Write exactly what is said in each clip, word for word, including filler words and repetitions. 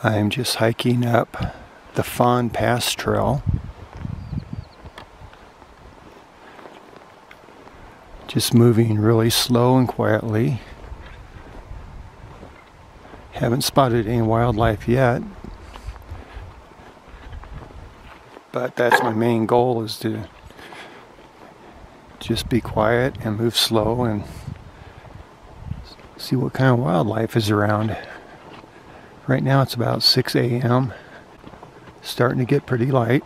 I am just hiking up the Fawn Pass Trail. Just moving really slow and quietly. Haven't spotted any wildlife yet, but that's my main goal, is to just be quiet and move slow and see what kind of wildlife is around. Right now it's about six A M Starting to get pretty light.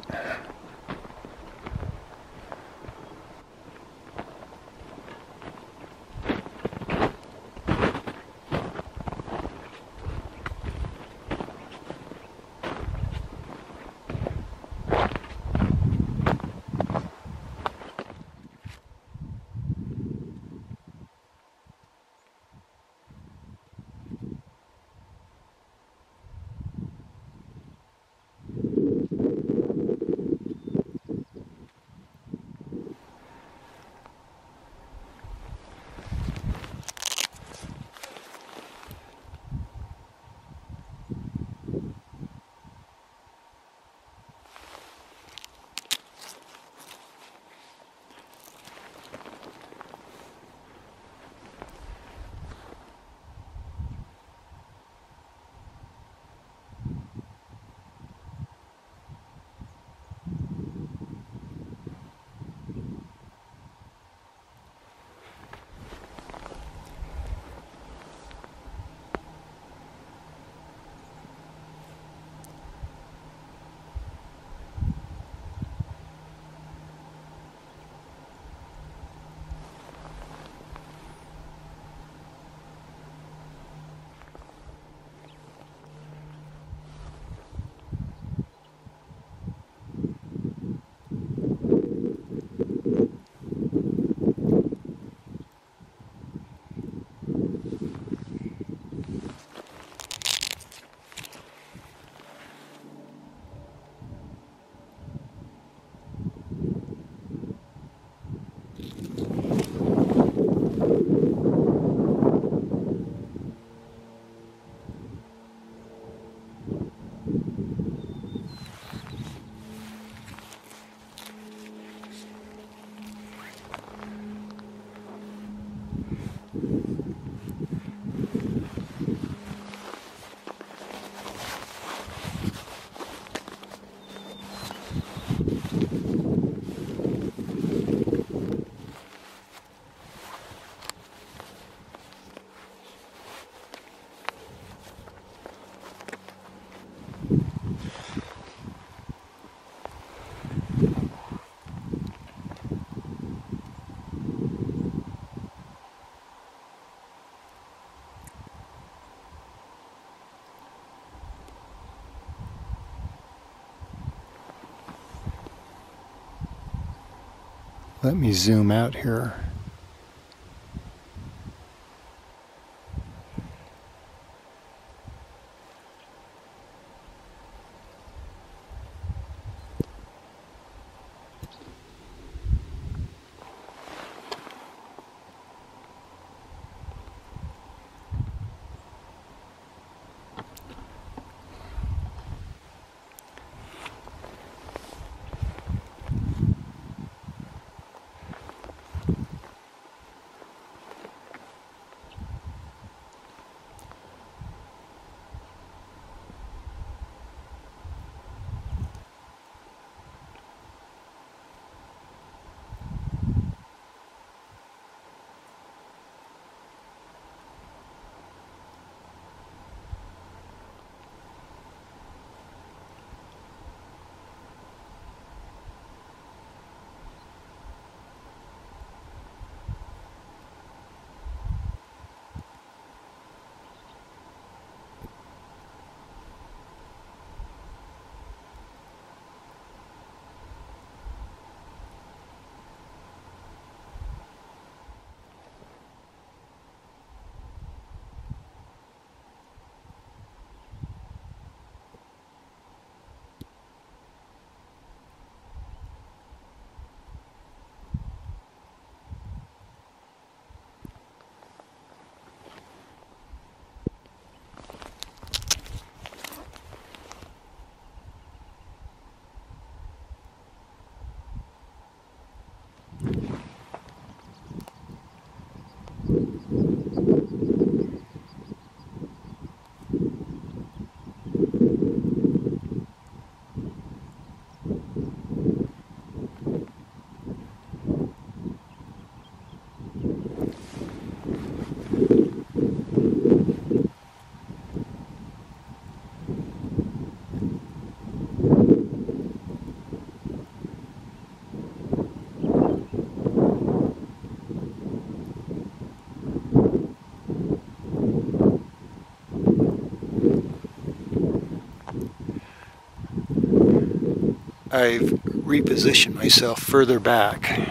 Let me zoom out here. I've repositioned myself further back.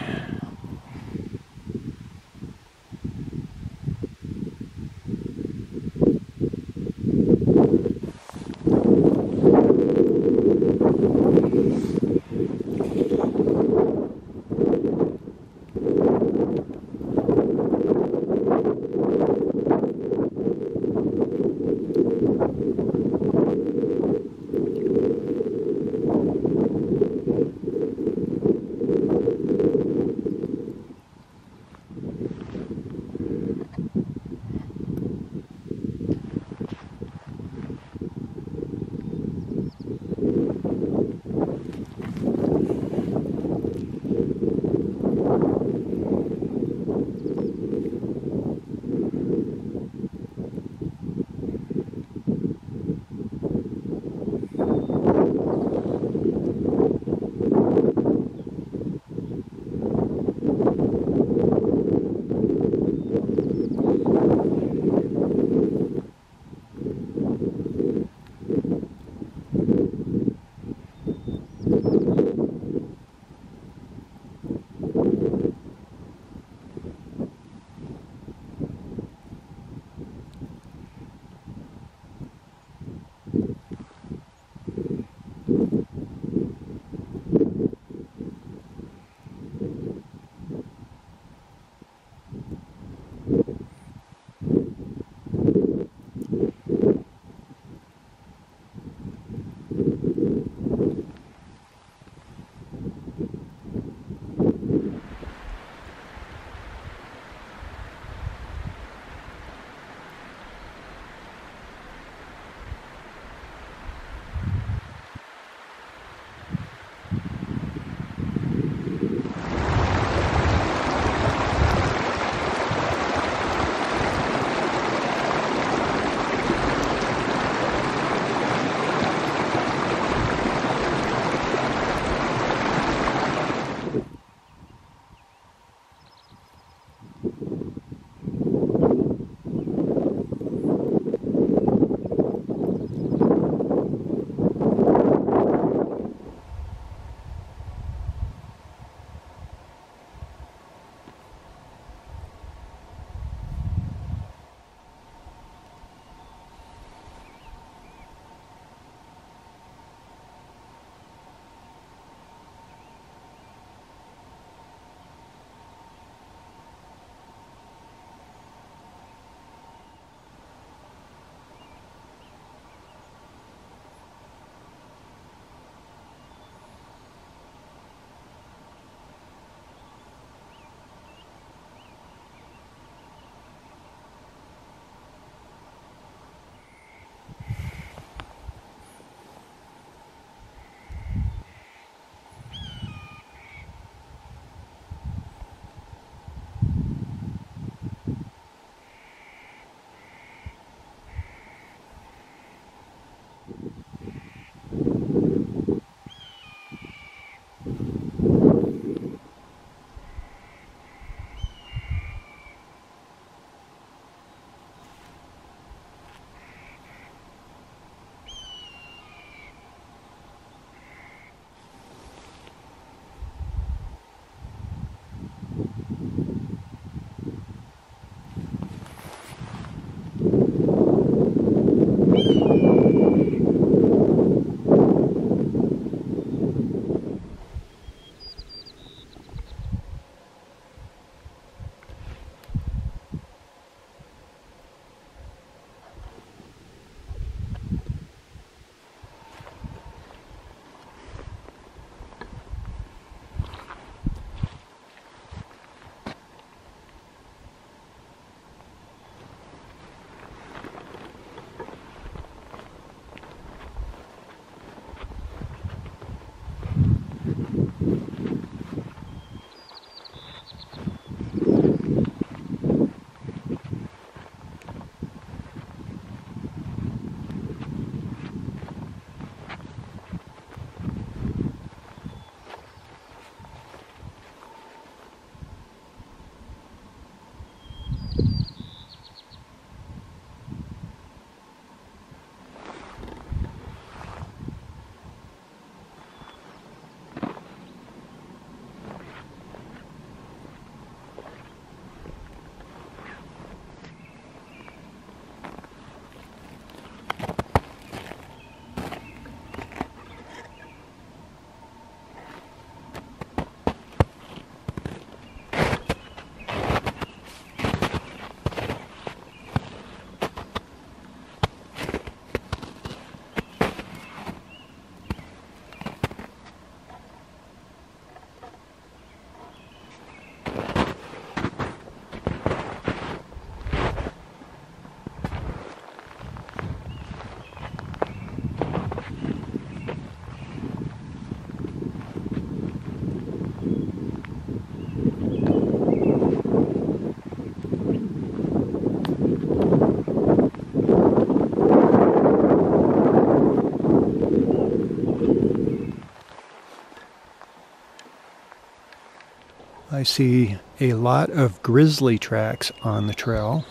I see a lot of grizzly tracks on the trail.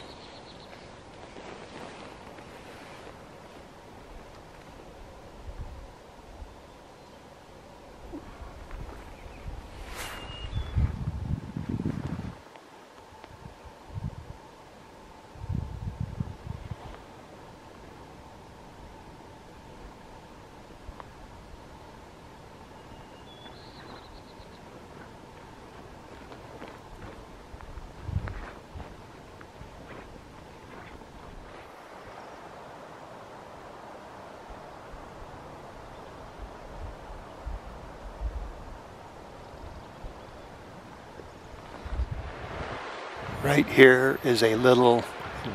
Right here is a little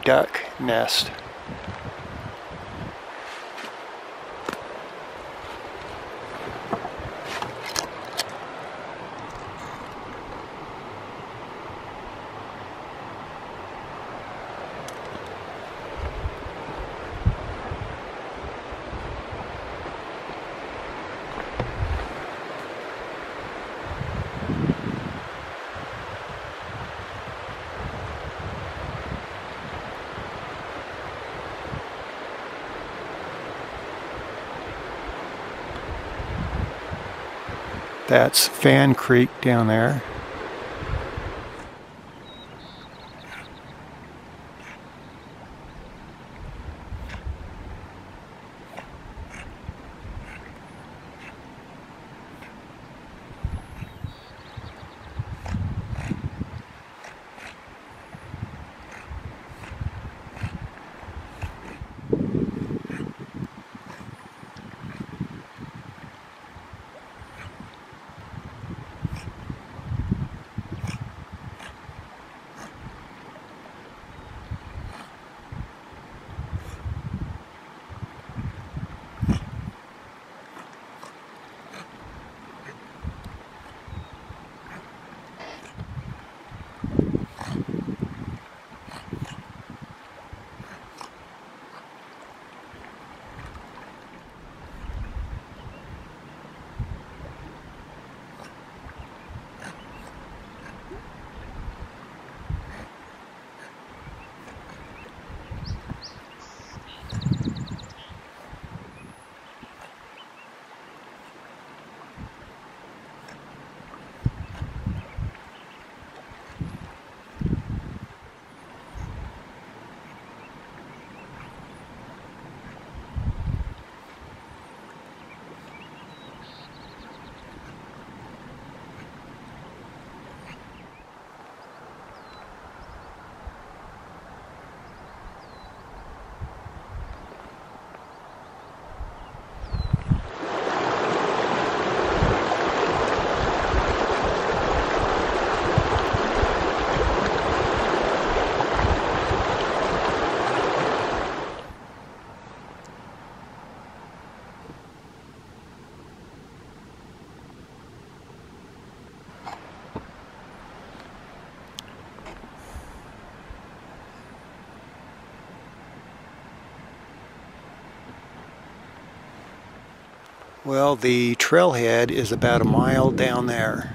duck nest. That's Fan Creek down there. Well, the trailhead is about a mile down there.